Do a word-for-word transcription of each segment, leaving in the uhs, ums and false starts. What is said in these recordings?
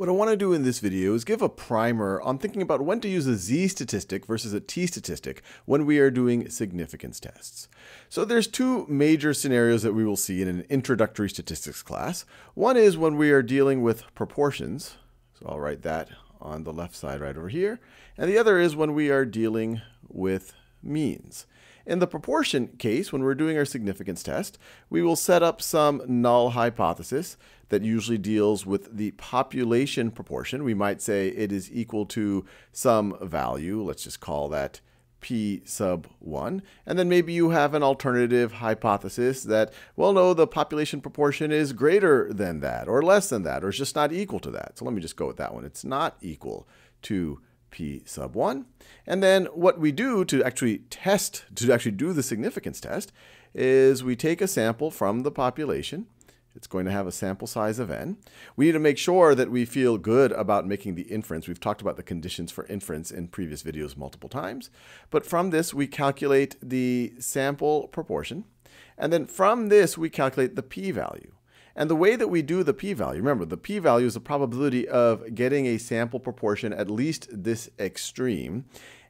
What I want to do in this video is give a primer on thinking about when to use a Z statistic versus a T statistic when we are doing significance tests. So there's two major scenarios that we will see in an introductory statistics class. One is when we are dealing with proportions. So I'll write that on the left side right over here. And the other is when we are dealing with means. In the proportion case, when we're doing our significance test, we will set up some null hypothesis that usually deals with the population proportion. We might say it is equal to some value. Let's just call that P sub one. And then maybe you have an alternative hypothesis that, well, no, the population proportion is greater than that or less than that, or it's just not equal to that. So let me just go with that one. It's not equal to P sub one. And then what we do to actually test, to actually do the significance test, is we take a sample from the population. It's going to have a sample size of n. We need to make sure that we feel good about making the inference. We've talked about the conditions for inference in previous videos multiple times. But from this, we calculate the sample proportion. And then from this, we calculate the p-value. And the way that we do the p-value, remember, the p-value is the probability of getting a sample proportion at least this extreme.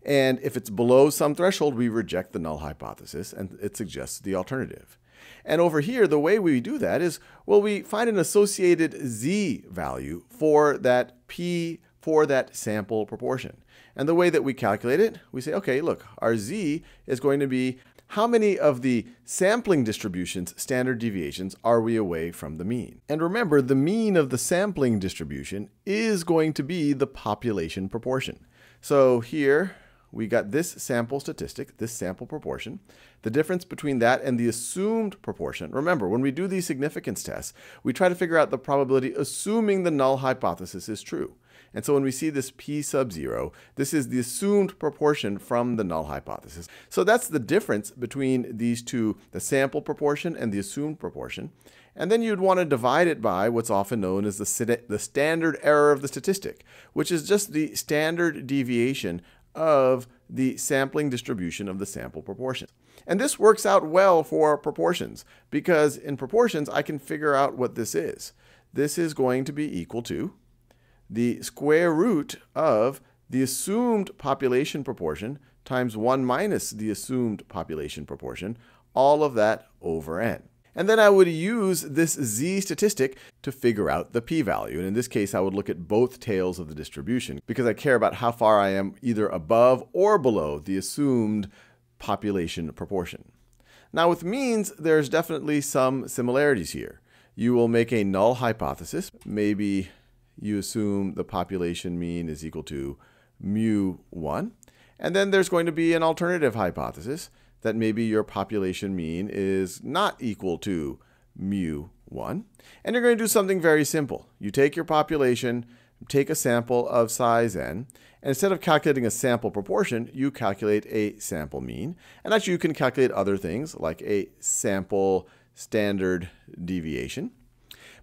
And if it's below some threshold, we reject the null hypothesis, and it suggests the alternative. And over here, the way we do that is, well, we find an associated z value for that p, for that sample proportion. And the way that we calculate it, we say, okay, look, our z is going to be how many of the sampling distribution's standard deviations are we away from the mean? And remember, the mean of the sampling distribution is going to be the population proportion. So here, we got this sample statistic, this sample proportion. The difference between that and the assumed proportion. Remember, when we do these significance tests, we try to figure out the probability assuming the null hypothesis is true. And so when we see this p sub zero, this is the assumed proportion from the null hypothesis. So that's the difference between these two, the sample proportion and the assumed proportion. And then you'd want to divide it by what's often known as the, the standard error of the statistic, which is just the standard deviation of the sampling distribution of the sample proportion. And this works out well for proportions, because in proportions, I can figure out what this is. This is going to be equal to the square root of the assumed population proportion times one minus the assumed population proportion, all of that over n. And then I would use this z statistic to figure out the p-value. And in this case, I would look at both tails of the distribution, because I care about how far I am either above or below the assumed population proportion. Now with means, there's definitely some similarities here. You will make a null hypothesis. Maybe you assume the population mean is equal to mu one. And then there's going to be an alternative hypothesis that maybe your population mean is not equal to mu one. And you're going to do something very simple. You take your population, take a sample of size n, and instead of calculating a sample proportion, you calculate a sample mean. And actually, you can calculate other things like a sample standard deviation.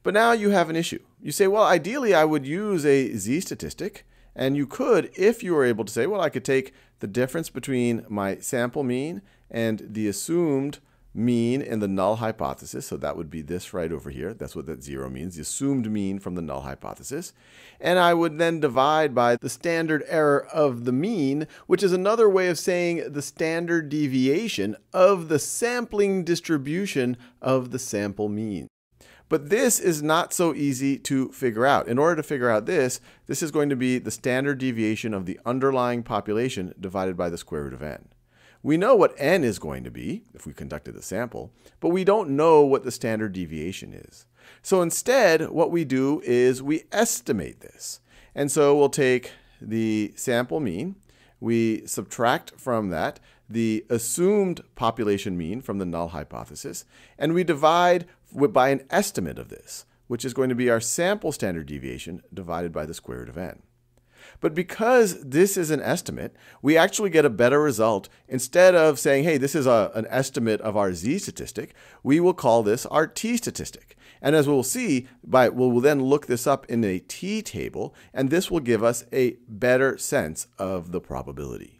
But now you have an issue. You say, well, ideally, I would use a z statistic. And you could, if you were able to say, well, I could take the difference between my sample mean and the assumed mean in the null hypothesis. So that would be this right over here. That's what that zero means, the assumed mean from the null hypothesis. And I would then divide by the standard error of the mean, which is another way of saying the standard deviation of the sampling distribution of the sample mean. But this is not so easy to figure out. In order to figure out this, this is going to be the standard deviation of the underlying population divided by the square root of n. We know what n is going to be if we conducted the sample, but we don't know what the standard deviation is. So instead, what we do is we estimate this. And so we'll take the sample mean, we subtract from that the assumed population mean from the null hypothesis, and we divide by an estimate of this, which is going to be our sample standard deviation divided by the square root of n. But because this is an estimate, we actually get a better result. Instead of saying, hey, this is a, an estimate of our z statistic, we will call this our t statistic. And as we'll see, by, we'll then look this up in a t table, and this will give us a better sense of the probability.